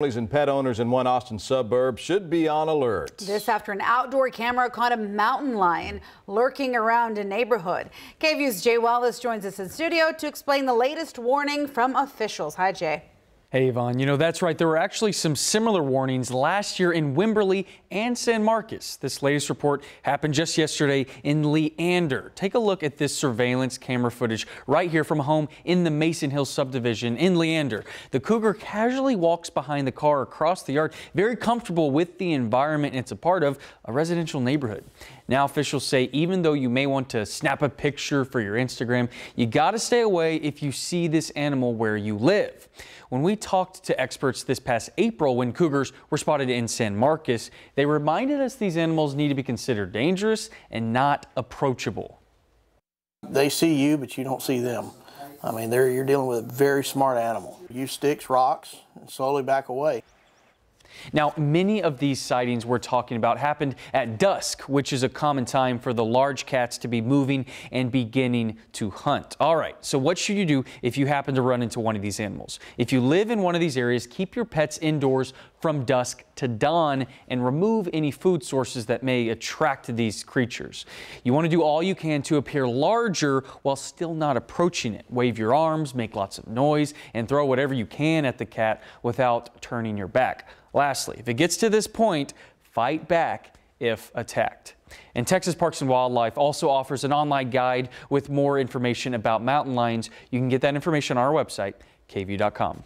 Families and pet owners in one Austin suburb should be on alert. This after an outdoor camera caught a mountain lion lurking around a neighborhood. KVUE's Jay Wallace joins us in studio to explain the latest warning from officials. Hi, Jay. Hey, Yvonne. You know, that's right. There were actually some similar warnings last year in Wimberley and San Marcos. This latest report happened just yesterday in Leander. Take a look at this surveillance camera footage right here from home in the Mason Hill subdivision in Leander. The cougar casually walks behind the car across the yard, very comfortable with the environment it's a part of, a residential neighborhood. Now officials say even though you may want to snap a picture for your Instagram, you got to stay away if you see this animal where you live. When we talked to experts this past April when cougars were spotted in San Marcos, they reminded us these animals need to be considered dangerous and not approachable. They see you, but you don't see them. I mean, you're dealing with a very smart animal. Use sticks, rocks, and slowly back away. Now, many of these sightings we're talking about happened at dusk, which is a common time for the large cats to be moving and beginning to hunt. All right, so what should you do if you happen to run into one of these animals? If you live in one of these areas, keep your pets indoors from dusk to dawn and remove any food sources that may attract these creatures. You want to do all you can to appear larger while still not approaching it. Wave your arms, make lots of noise, and throw whatever you can at the cat without turning your back. Lastly, if it gets to this point, fight back if attacked. And Texas Parks and Wildlife also offers an online guide with more information about mountain lions. You can get that information on our website, kvue.com.